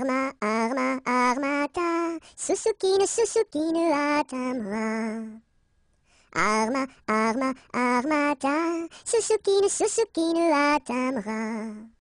Arma, Arma, Armata, Susukinu, Susukinu, Atama. Arma, Arma, Armata, Susukinu, Susukinu, Atama.